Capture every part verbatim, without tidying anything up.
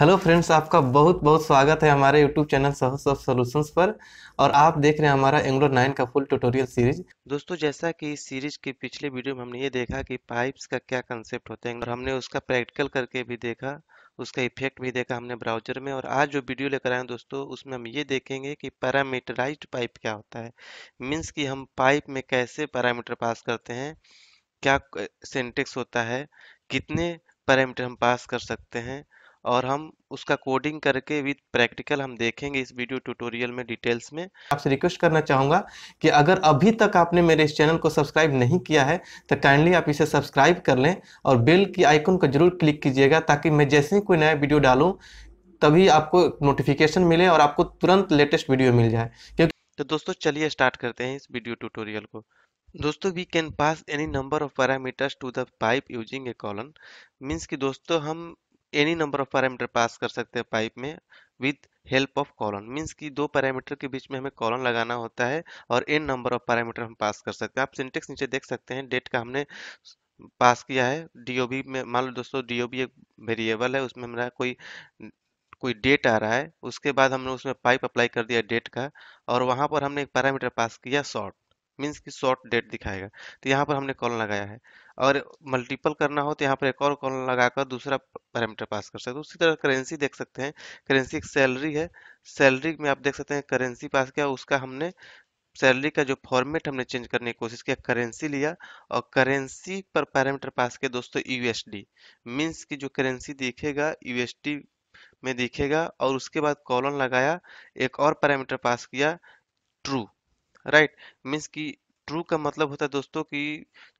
Hello friends, आपका बहुत बहुत स्वागत है हमारे YouTube चैनल SahaSoft Solutions पर और आप देख रहे हैं हमारा Angular नाइन का फुल ट्यूटोरियल सीरीज। दोस्तों, जैसा कि इस सीरीज के पिछले वीडियो में हमने ये देखा कि पाइप्स का क्या कंसेप्ट होता है और हमने उसका प्रैक्टिकल करके भी देखा, उसका इफेक्ट भी देखा हमने ब्राउजर में। और आज जो वीडियो लेकर आए हैं दोस्तों, उसमें हम ये देखेंगे कि पैरामीटराइज्ड पाइप क्या होता है, मीन्स कि हम पाइप में कैसे पैरामीटर पास करते हैं, क्या सिंटेक्स होता है, कितने पैरामीटर हम पास कर सकते हैं और हम उसका कोडिंग करके विद प्रैक्टिकल हम देखेंगे इस वीडियो ट्यूटोरियल में डिटेल्स में। आपसे रिक्वेस्ट करना चाहूँगा कि अगर अभी तक आपने मेरे इस चैनल को सब्सक्राइब नहीं किया है तो काइंडली आप इसे सब्सक्राइब कर लें और बेल की आइकन को जरूर क्लिक कीजिएगा ताकि मैं जैसे ही कोई नया वीडियो डालूँ तभी आपको नोटिफिकेशन मिले और आपको तुरंत लेटेस्ट वीडियो मिल जाए। क्योंकि तो दोस्तों चलिए स्टार्ट करते हैं इस वीडियो ट्यूटोरियल को। दोस्तों, we can pass any number of parameters to the pipe using a colon, means कि दोस्तों हम any number of parameter pass कर सकते हैं पाइप में with help of colon, means कि दो पैरामीटर के बीच में हमें कॉलन लगाना होता है और एन नंबर ऑफ पैरामीटर हम पास कर सकते हैं। आप सिंटेक्स नीचे देख सकते हैं, डेट का हमने पास किया है, डीओबी में मान लो दोस्तों डीओबी एक वेरिएबल है, उसमें हमारा कोई कोई डेट आ रहा है, उसके बाद हमने उसमें पाइप अप्लाई कर दिया डेट का और वहाँ पर हमने एक पैरामीटर पास किया शॉर्ट, मीन्स कि शॉर्ट डेट दिखाएगा, तो यहाँ पर हमने कॉलन लगाया है। और मल्टीपल करना हो तो यहाँ पर एक और कॉलन लगाकर दूसरा पैरामीटर पास कर सकते हैं। उसी तरह करेंसी देख सकते हैं, करेंसी एक सैलरी है, सैलरी में आप देख सकते हैं करेंसी पास किया, उसका हमने सैलरी का जो फॉर्मेट हमने चेंज करने की कोशिश किया, करेंसी लिया और करेंसी पर पैरामीटर पास किया दोस्तों यूएसडी, मीन्स कि जो करेंसी दिखेगा यूएसडी में दिखेगा और उसके बाद कॉलन लगाया, एक और पैरामीटर पास किया ट्रू, राइट, मीन्स कि ट्रू का मतलब होता है दोस्तों कि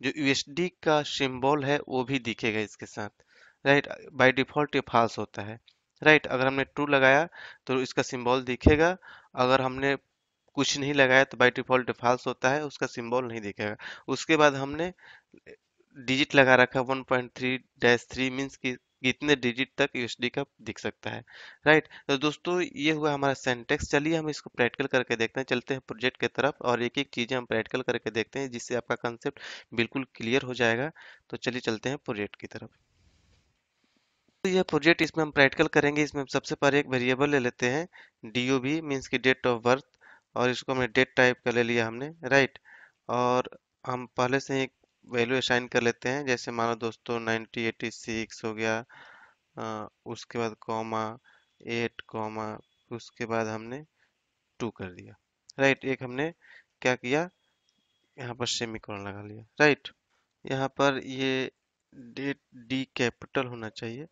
जो यूएसडी का सिंबल है वो भी दिखेगा इसके साथ, राइट, बाय डिफॉल्ट ये फॉल्स होता है, राइट, अगर हमने ट्रू लगाया तो इसका सिंबल दिखेगा, अगर हमने कुछ नहीं लगाया तो बाय डिफॉल्ट फॉल्स होता है, उसका सिंबल नहीं दिखेगा। उसके बाद हमने डिजिट लगा रखा one point three dash three, means कि कितने डिजिट तक यूएसडी का दिख सकता है, राइट। तो दोस्तों ये हुआ हमारा सिंटेक्स। चलिए हम इसको प्रैक्टिकल करके देखते हैं, चलते हैं प्रोजेक्ट की तरफ और एक एक चीज़ें हम प्रैक्टिकल करके देखते हैं जिससे आपका कंसेप्ट बिल्कुल क्लियर हो जाएगा। तो चलिए चलते हैं प्रोजेक्ट की तरफ। तो यह प्रोजेक्ट इसमें हम प्रैक्टिकल करेंगे, इसमें हम सबसे पहले एक वेरिएबल ले लेते हैं डी ओ बी, मीन्स की डेट ऑफ बर्थ, और इसको हमने डेट टाइप का ले लिया हमने, राइट, और हम पहले से एक वैल्यू असाइन कर लेते हैं, जैसे मानो दोस्तों नाइनटीन एटी सिक्स हो गया, आ, उसके बाद कॉमा एट कॉमा उसके बाद हमने टू कर दिया, राइट, एक हमने क्या किया यहाँ पर सेमीकोलन लगा लिया, राइट। यहाँ पर ये डेट डी कैपिटल होना चाहिए,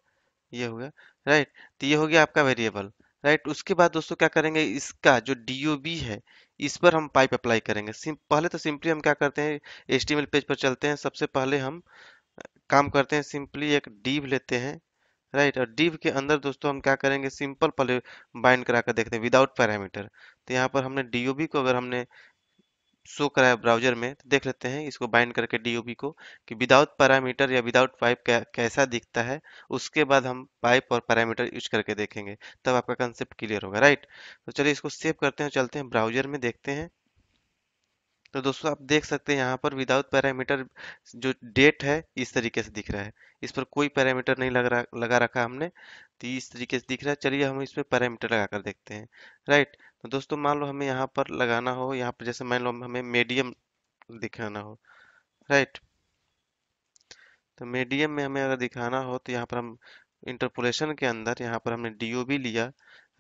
ये हो गया, राइट, तो ये हो गया आपका वेरिएबल, राइट। उसके बाद दोस्तों क्या करेंगे, इसका जो डीओबी है इस पर हम पाइप अप्लाई करेंगे। पहले तो सिंपली हम क्या करते हैं, एचटीएमएल पेज पर चलते हैं, सबसे पहले हम काम करते हैं, सिंपली एक डिव लेते हैं, राइट, और डिव के अंदर दोस्तों हम क्या करेंगे, सिंपल पहले बाइंड करा कर देखते हैं विदाउट पैरामीटर। तो यहाँ पर हमने डीओबी को अगर हमने शो कराया ब्राउजर में तो देख लेते हैं इसको बाइंड करके डीओबी को कि विदाउट पैरामीटर या विदाउट पाइप कैसा दिखता है, उसके बाद हम पाइप और पैरामीटर यूज करके देखेंगे, तब आपका कंसेप्ट क्लियर होगा, राइट। तो चलिए इसको सेव करते हैं, चलते हैं ब्राउजर में देखते हैं। तो दोस्तों आप देख सकते हैं यहाँ पर विदाउट पैरामीटर जो डेट है इस तरीके से दिख रहा है, इस पर कोई पैरामीटर नहीं लग रहा लगा रखा हमने, तो इस तरीके से दिख रहा है। चलिए हम इस पर पैरामीटर लगा कर देखते हैं, राइट। तो दोस्तों मान लो हमें यहाँ पर लगाना हो, यहाँ पर जैसे मान लो हमें मीडियम दिखाना हो, राइट, तो मीडियम में हमें अगर दिखाना हो तो यहाँ पर हम इंटरपोलेशन के अंदर यहाँ पर हमने डीओबी लिया,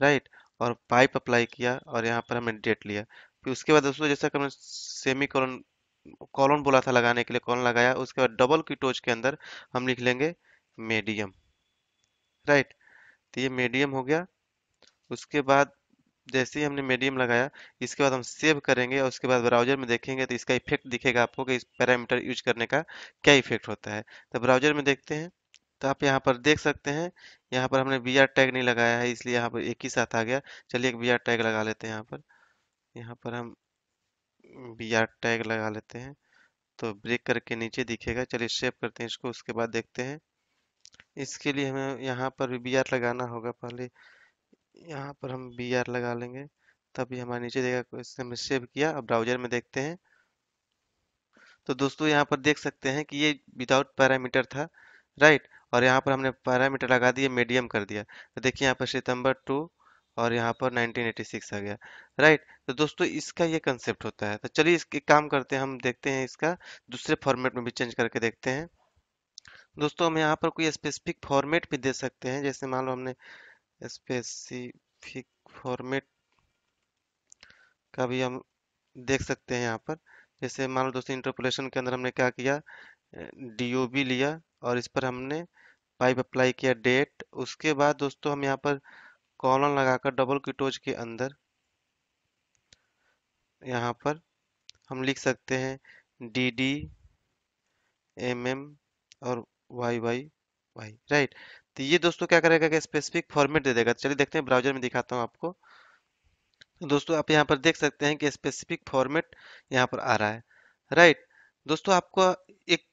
राइट, और पाइप अप्लाई किया और यहाँ पर हमने डेट लिया। फिर उसके बाद दोस्तों जैसा कि हमने सेमी कॉलन कॉलन बोला था लगाने के लिए, कॉलन लगाया, उसके बाद डबल की टोच के अंदर हम लिख लेंगे मीडियम, राइट, तो ये मीडियम हो गया। उसके बाद जैसे ही हमने मीडियम लगाया, इसके बाद हम सेव करेंगे और उसके बाद ब्राउजर में देखेंगे तो इसका इफेक्ट दिखेगा आपको कि इस पैरामीटर यूज करने का क्या इफेक्ट होता है। तो ब्राउजर में देखते हैं, तो आप यहाँ पर देख सकते हैं यहाँ पर हमने वी आर टैग नहीं लगाया है इसलिए यहाँ पर एक ही साथ आ गया। चलिए एक वी आर टैग लगा लेते हैं, यहाँ पर यहाँ पर हम बी आर टैग लगा लेते हैं तो ब्रेक करके नीचे दिखेगा। चलिए सेव करते हैं इसको, उसके बाद देखते हैं। इसके लिए हमें यहाँ पर भी बी आर लगाना होगा, पहले यहाँ पर हम बी आर लगा लेंगे तभी हमारे नीचे देगा। इससे हमने सेव किया, अब ब्राउजर में देखते हैं। तो दोस्तों यहाँ पर देख सकते हैं कि ये विदाउट पैरामीटर था, राइट, और यहाँ पर हमने पैरामीटर लगा दिए, मीडियम कर दिया। तो देखिए यहाँ पर सितंबर टू और यहाँ पर नाइनटीन एटी सिक्स आ गया, राइट। तो दोस्तों इसका ये कंसेप्ट होता है। तो चलिए इसके काम करते हैं, हम देखते हैं इसका दूसरे फॉर्मेट में भी चेंज करके देखते हैं। दोस्तों हम यहाँ पर कोई स्पेसिफिक फॉर्मेट भी दे सकते हैं, जैसे मान लो हमने स्पेसिफिक फॉर्मेट का भी हम देख सकते हैं यहाँ पर। जैसे मान लो दोस्तों इंटरपोलेशन के अंदर हमने क्या किया, डीओबी लिया और इस पर हमने पाइप अप्लाई किया डेट। उसके बाद दोस्तों हम यहाँ पर कॉलन लगाकर डबल क्विटोज के अंदर यहाँ पर हम लिख सकते हैं डी डी एम एम और वाई वाई वाई, राइट। तो ये दोस्तों क्या करेगा कि स्पेसिफिक फॉर्मेट दे देगा। चलिए देखते हैं, ब्राउजर में दिखाता हूँ आपको। दोस्तों आप यहाँ पर देख सकते हैं कि स्पेसिफिक फॉर्मेट यहाँ पर आ रहा है, राइट। दोस्तों आपको एक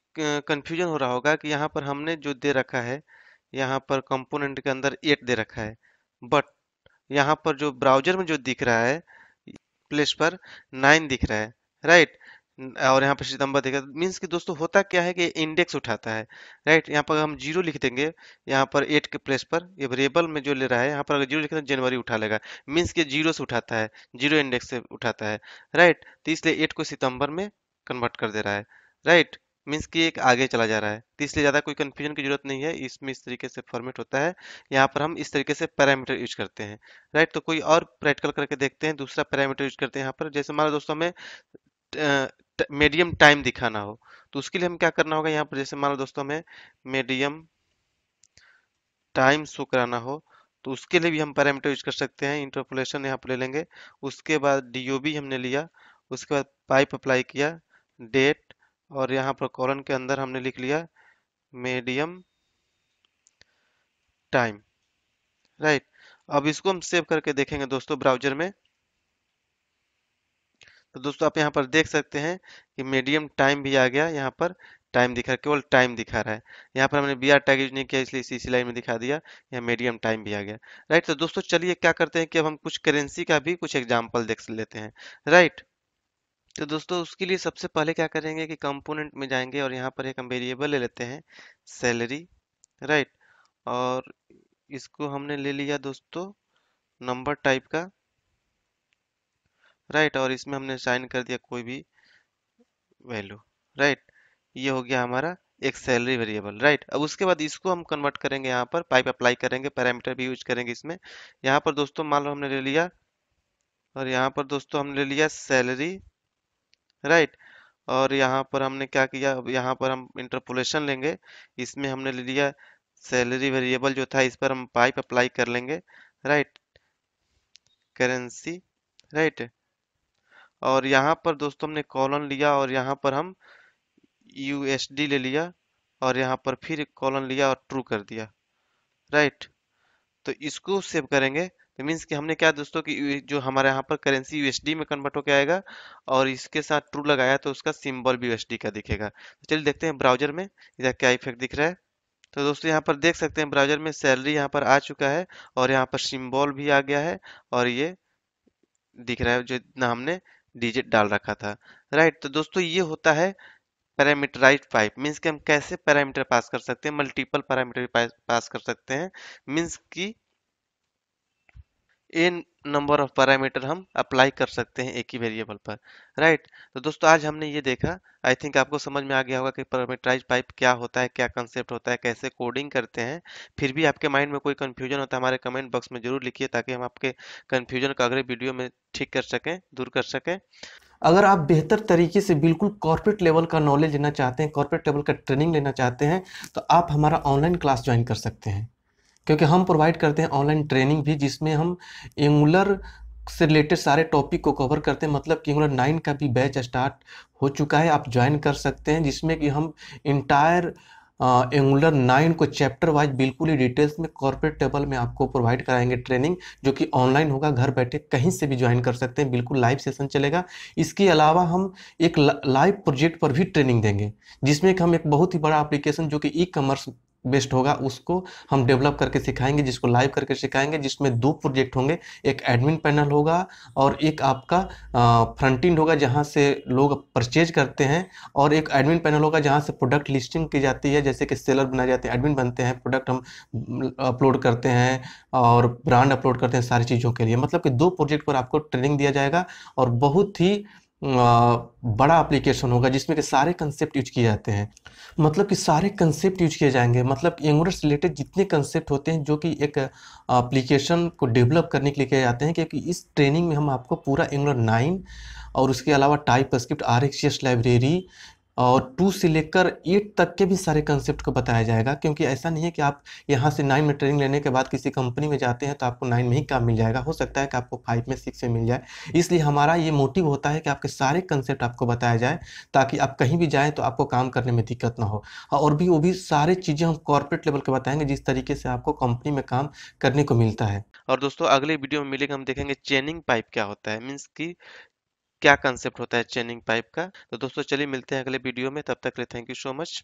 कंफ्यूजन हो रहा होगा कि यहाँ पर हमने जो दे रखा है, यहाँ पर कंपोनेंट के अंदर एट दे रखा है, बट यहाँ पर जो ब्राउजर में जो दिख रहा है प्लेस पर नाइन दिख रहा है, राइट। और यहाँ पर सितंबर दिख रहा है, मीन्स कि दोस्तों होता क्या है कि इंडेक्स उठाता है, राइट। यहाँ पर हम जीरो लिख देंगे यहाँ पर एट के प्लेस पर, ये वेरिएबल में जो ले रहा है यहाँ पर अगर जीरो लिखते हैं जनवरी उठा लेगा, मीन्स कि जीरो से उठाता है, जीरो इंडेक्स से उठाता है, राइट। तो इसलिए एट को सितंबर में कन्वर्ट कर दे रहा है, राइट। मीन्स कि एक आगे चला जा रहा है, तो इसलिए ज़्यादा कोई कन्फ्यूजन की जरूरत नहीं है। इसमें इस तरीके से फॉर्मेट होता है, यहाँ पर हम इस तरीके से पैरामीटर यूज करते हैं, राइट। तो कोई और प्रैक्टिकल करके देखते हैं, दूसरा पैरामीटर यूज करते हैं यहाँ पर। जैसे हमारा दोस्तों हमें मीडियम टाइम दिखाना हो, तो उसके लिए हम क्या करना होगा यहाँ पर, जैसे हमारा दोस्तों हमें मीडियम टाइम शो कराना हो, तो उसके लिए भी हम पैरामीटर यूज कर सकते हैं। इंटरपोलेशन यहाँ पर ले लेंगे, उसके बाद डी ओ बी हमने लिया, उसके बाद पाइप अप्लाई किया डेट और यहाँ पर कॉलन के अंदर हमने लिख लिया मीडियम टाइम, राइट। अब इसको हम सेव करके देखेंगे दोस्तों ब्राउजर में। तो दोस्तों आप यहाँ पर देख सकते हैं कि मीडियम टाइम भी आ गया, यहाँ पर टाइम दिखा, केवल टाइम दिखा रहा है। यहाँ पर हमने बी आर टैग यूज नहीं किया, इसलिए इसी लाइन में दिखा दिया, यहाँ मीडियम टाइम भी आ गया, राइट। तो दोस्तों चलिए क्या करते हैं कि अब हम कुछ करेंसी का भी कुछ एग्जाम्पल देख लेते हैं, राइट। तो दोस्तों उसके लिए सबसे पहले क्या करेंगे कि कंपोनेंट में जाएंगे और यहाँ पर एक हम वेरिएबल ले लेते हैं सैलरी, राइट। और इसको हमने ले लिया दोस्तों नंबर टाइप का, राइट। और इसमें हमने साइन कर दिया कोई भी वैल्यू, राइट। ये हो गया हमारा एक सैलरी वेरिएबल, राइट। अब उसके बाद इसको हम कन्वर्ट करेंगे यहाँ पर, पाइप अप्लाई करेंगे, पैरामीटर भी यूज करेंगे इसमें। यहाँ पर दोस्तों मान लो हमने ले लिया और यहाँ पर दोस्तों हमने ले लिया सैलरी, राइट right. और यहाँ पर हमने क्या किया, अब यहाँ पर हम इंटरपोलेशन लेंगे, इसमें हमने ले लिया सैलरी वेरिएबल जो था, इस पर हम पाइप अप्लाई कर लेंगे, राइट करेंसी, राइट। और यहाँ पर दोस्तों हमने कॉलन लिया और यहाँ पर हम यूएसडी ले लिया और यहाँ पर फिर कॉलन लिया और ट्रू कर दिया, राइट right. तो इसको सेव करेंगे, तो मीन्स कि हमने क्या दोस्तों कि जो हमारे यहाँ पर करेंसी यूएसडी में कन्वर्ट होकर आएगा और इसके साथ ट्रू लगाया तो उसका सिंबल भी यूएसडी का दिखेगा। तो चलिए देखते हैं ब्राउजर में इधर क्या इफेक्ट दिख रहा है। तो दोस्तों यहाँ पर देख सकते हैं ब्राउजर में सैलरी यहाँ पर आ चुका है और यहाँ पर सिंबल भी आ गया है और ये दिख रहा है जो इतना हमने डिजिट डाल रखा था, राइट। तो दोस्तों ये होता है पैरामीटराइज्ड पाइप, मीन्स कि हम कैसे पैरामीटर पास कर सकते हैं, मल्टीपल पैरामीटर पास कर सकते हैं, मीन्स की एन नंबर ऑफ पैरामीटर हम अप्लाई कर सकते हैं एक ही वेरिएबल पर, राइट right? तो दोस्तों आज हमने ये देखा, आई थिंक आपको समझ में आ गया होगा कि पैरामीटराइज पाइप क्या होता है, क्या कंसेप्ट होता है, कैसे कोडिंग करते हैं। फिर भी आपके माइंड में कोई कन्फ्यूजन होता है हमारे कमेंट बॉक्स में जरूर लिखिए, ताकि हम आपके कन्फ्यूजन का अगले वीडियो में ठीक कर सकें, दूर कर सकें। अगर आप बेहतर तरीके से बिल्कुल कॉर्पोरेट लेवल का नॉलेज लेना चाहते हैं, कॉर्पोरेट लेवल का ट्रेनिंग लेना चाहते हैं, तो आप हमारा ऑनलाइन क्लास ज्वाइन कर सकते हैं, क्योंकि हम प्रोवाइड करते हैं ऑनलाइन ट्रेनिंग भी, जिसमें हम एंगुलर से रिलेटेड सारे टॉपिक को कवर करते हैं। मतलब कि एंगुलर नाइन का भी बैच स्टार्ट हो चुका है, आप ज्वाइन कर सकते हैं, जिसमें कि हम इंटायर एंगुलर नाइन को चैप्टर वाइज बिल्कुल ही डिटेल्स में कॉर्पोरेट टेबल में आपको प्रोवाइड कराएंगे ट्रेनिंग, जो कि ऑनलाइन होगा, घर बैठे कहीं से भी ज्वाइन कर सकते हैं, बिल्कुल लाइव सेशन चलेगा। इसके अलावा हम एक लाइव प्रोजेक्ट पर भी ट्रेनिंग देंगे, जिसमें कि हम एक बहुत ही बड़ा एप्लीकेशन जो कि ई कॉमर्स बेस्ट होगा उसको हम डेवलप करके सिखाएंगे, जिसको लाइव करके सिखाएंगे, जिसमें दो प्रोजेक्ट होंगे, एक एडमिन पैनल होगा और एक आपका फ्रंट एंड होगा जहां से लोग परचेज करते हैं, और एक एडमिन पैनल होगा जहां से प्रोडक्ट लिस्टिंग की जाती है, जैसे कि सेलर बनाए जाते हैं, एडमिन बनते हैं, प्रोडक्ट हम अपलोड करते हैं और ब्रांड अपलोड करते हैं, सारी चीज़ों के लिए। मतलब कि दो प्रोजेक्ट पर आपको ट्रेनिंग दिया जाएगा और बहुत ही बड़ा एप्लीकेशन होगा जिसमें कि सारे कंसेप्ट यूज किए जाते हैं, मतलब कि सारे कंसेप्ट यूज किए जाएंगे, मतलब एंगुलर से रिलेटेड जितने कंसेप्ट होते हैं जो कि एक एप्लीकेशन को डेवलप करने के लिए किए जाते हैं। क्योंकि इस ट्रेनिंग में हम आपको पूरा एंगुलर नाइन और उसके अलावा टाइप स्क्रिप्ट, आरएक्सजेएस लाइब्रेरी और टू से लेकर एट तक के भी सारे कंसेप्ट को बताया जाएगा। क्योंकि ऐसा नहीं है कि आप यहाँ से नाइन में ट्रेनिंग लेने के बाद किसी कंपनी में जाते हैं तो आपको नाइन में ही काम मिल जाएगा, हो सकता है कि आपको फाइव में, सिक्स में मिल जाए। इसलिए हमारा ये मोटिव होता है कि आपके सारे कंसेप्ट आपको बताया जाए ताकि आप कहीं भी जाएँ तो आपको काम करने में दिक्कत ना हो। और भी वो भी सारी चीज़ें हम कॉर्पोरेट लेवल के बताएंगे जिस तरीके से आपको कंपनी में काम करने को मिलता है। और दोस्तों अगले वीडियो में मिलेंगे, हम देखेंगे चेनिंग पाइप क्या होता है, मीन्स की क्या कंसेप्ट होता है चेनिंग पाइप का। तो दोस्तों चलिए मिलते हैं अगले वीडियो में, तब तक के लिए थैंक यू सो मच।